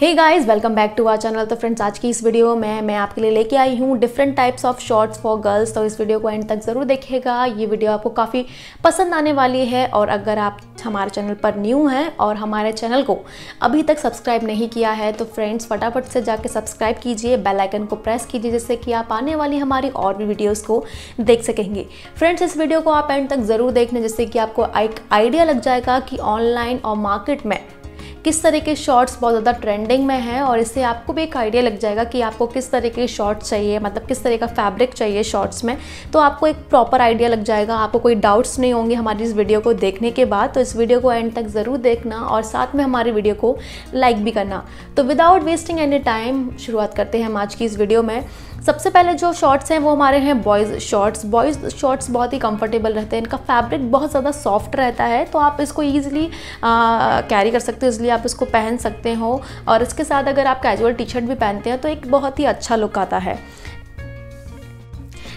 Hey guys, welcome back to our channel. तो friends, आज की इस वीडियो में मैं आपके लिए लेके आई हूँ different types of shorts for girls. तो इस वीडियो को एंड तक ज़रूर देखिएगा, ये वीडियो आपको काफ़ी पसंद आने वाली है। और अगर आप हमारे चैनल पर न्यू हैं और हमारे चैनल को अभी तक सब्सक्राइब नहीं किया है तो फ्रेंड्स फटाफट से जाके सब्सक्राइब कीजिए, बेल आइकन को प्रेस कीजिए, जिससे कि आप आने वाली हमारी और भी वीडियोस को देख सकेंगे। फ्रेंड्स, इस वीडियो को आप एंड तक ज़रूर देखना, जिससे कि आपको एक आइडिया लग जाएगा कि ऑनलाइन और मार्केट में किस तरह के शॉर्ट्स बहुत ज़्यादा ट्रेंडिंग में हैं। और इससे आपको भी एक आइडिया लग जाएगा कि आपको किस तरह के शॉर्ट्स चाहिए, मतलब किस तरह का फैब्रिक चाहिए शॉर्ट्स में। तो आपको एक प्रॉपर आइडिया लग जाएगा, आपको कोई डाउट्स नहीं होंगे हमारी इस वीडियो को देखने के बाद। तो इस वीडियो को एंड तक ज़रूर देखना और साथ में हमारी वीडियो को लाइक भी करना। तो विदाउट वेस्टिंग एनी टाइम शुरुआत करते हैं हम आज की इस वीडियो में। सबसे पहले जो शॉर्ट्स हैं वो हमारे हैं बॉयज़ शॉर्ट्स। बॉयज़ शॉर्ट्स बहुत ही कंफर्टेबल रहते हैं, इनका फैब्रिक बहुत ज़्यादा सॉफ्ट रहता है, तो आप इसको ईजिली कैरी कर सकते हो, इसलिए आप इसको पहन सकते हो। और इसके साथ अगर आप कैजुअल टी शर्ट भी पहनते हैं तो एक बहुत ही अच्छा लुक आता है।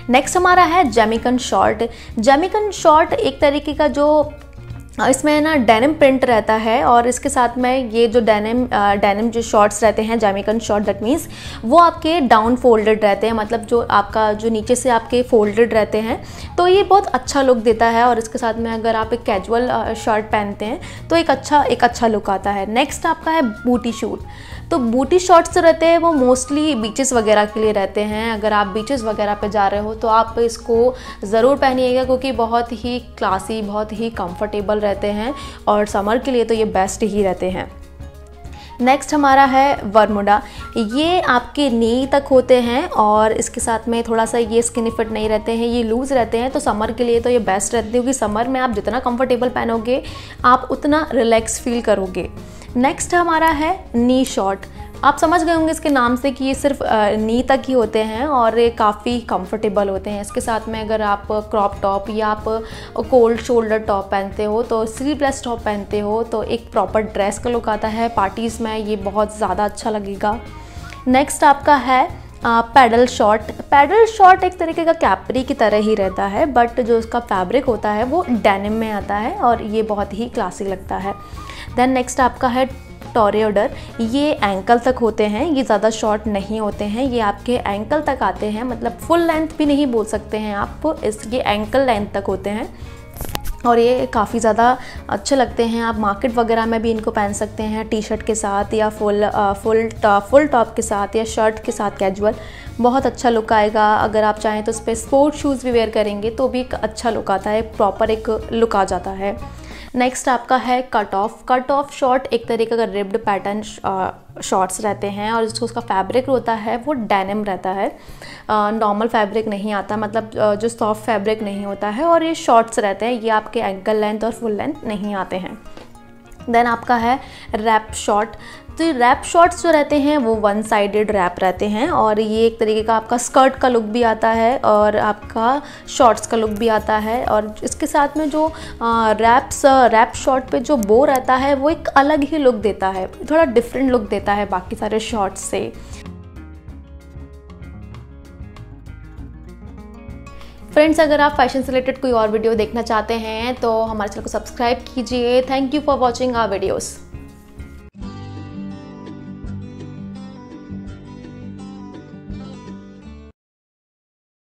नेक्स्ट हमारा है जैमिकन शॉर्ट। जैमिकन शॉर्ट एक तरीके का जो इसमें ना डेनिम प्रिंट रहता है, और इसके साथ में ये जो डेनिम जो शॉर्ट्स रहते हैं जैमिकन शॉर्ट, दैट मीन्स वो आपके डाउन फोल्डेड रहते हैं, मतलब जो आपका जो नीचे से आपके फोल्डेड रहते हैं, तो ये बहुत अच्छा लुक देता है। और इसके साथ में अगर आप एक कैजुअल शर्ट पहनते हैं तो एक अच्छा लुक आता है। नेक्स्ट आपका है बूटी शूट। तो बूटी शॉर्ट्स रहते हैं वो मोस्टली बीचेस वगैरह के लिए रहते हैं। अगर आप बीचेस वगैरह पे जा रहे हो तो आप इसको ज़रूर पहनिएगा, क्योंकि बहुत ही क्लासी, बहुत ही कंफर्टेबल रहते हैं और समर के लिए तो ये बेस्ट ही रहते हैं। नेक्स्ट हमारा है बरमूडा। ये आपके नी तक होते हैं और इसके साथ में थोड़ा सा ये स्किनी फिट नहीं रहते हैं, ये लूज़ रहते हैं, तो समर के लिए तो ये बेस्ट रहते हैं, क्योंकि समर में आप जितना कंफर्टेबल पहनोगे आप उतना रिलैक्स फील करोगे। नेक्स्ट हमारा है नी शॉर्ट। आप समझ गए होंगे इसके नाम से कि ये सिर्फ नी तक ही होते हैं और ये काफ़ी कंफर्टेबल होते हैं। इसके साथ में अगर आप क्रॉप टॉप या आप कोल्ड शोल्डर टॉप पहनते हो, तो स्लीवलेस टॉप पहनते हो, तो एक प्रॉपर ड्रेस का लुक आता है। पार्टीज़ में ये बहुत ज़्यादा अच्छा लगेगा। नेक्स्ट आपका है पैडल शॉर्ट। पैडल शॉर्ट एक तरीके का कैपरी की तरह ही रहता है, बट जो उसका फैब्रिक होता है वो डेनिम में आता है और ये बहुत ही क्लासी लगता है। देन नेक्स्ट आपका है टॉरियोडर। ये एंकल तक होते हैं, ये ज़्यादा शॉर्ट नहीं होते हैं, ये आपके एंकल तक आते हैं, मतलब फुल लेंथ भी नहीं बोल सकते हैं आप, इसके एंकल लेंथ तक होते हैं और ये काफ़ी ज़्यादा अच्छे लगते हैं। आप मार्केट वगैरह में भी इनको पहन सकते हैं, टी शर्ट के साथ या फुल टॉप के साथ या शर्ट के साथ कैजुअल, बहुत अच्छा लुक आएगा। अगर आप चाहें तो उस पर स्पोर्ट शूज़ भी वेयर करेंगे तो भी एक अच्छा लुक आता है, प्रॉपर एक लुक आ जाता है। नेक्स्ट आपका है cut off. Cut off short एक तरीके का रिब्ड पैटर्न शॉर्ट्स रहते हैं और जिसको उसका फैब्रिक होता है वो डेनिम रहता है, नॉर्मल फैब्रिक नहीं आता, मतलब जो सॉफ्ट फैब्रिक नहीं होता है, और ये शॉर्ट्स रहते हैं, ये आपके एंकल लेंथ और फुल लेंथ नहीं आते हैं। देन आपका है रैप शॉर्ट। तो ये रैप शॉर्ट्स जो रहते हैं वो वन साइडेड रैप रहते हैं और ये एक तरीके का आपका स्कर्ट का लुक भी आता है और आपका शॉर्ट्स का लुक भी आता है। और इसके साथ में जो रैप शॉर्ट पे जो बो रहता है वो एक अलग ही लुक देता है, थोड़ा डिफरेंट लुक देता है बाकी सारे शॉर्ट्स से। फ्रेंड्स, अगर आप फैशन से रिलेटेड कोई और वीडियो देखना चाहते हैं तो हमारे चैनल को सब्सक्राइब कीजिए। Thank you for watching our videos.